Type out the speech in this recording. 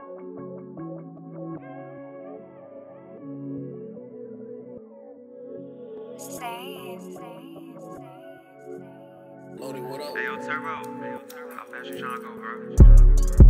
Loaded, what up? Hey, yo, Turbo. How fast you trying to go, bro?